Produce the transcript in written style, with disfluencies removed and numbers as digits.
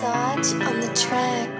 Sarge on the track.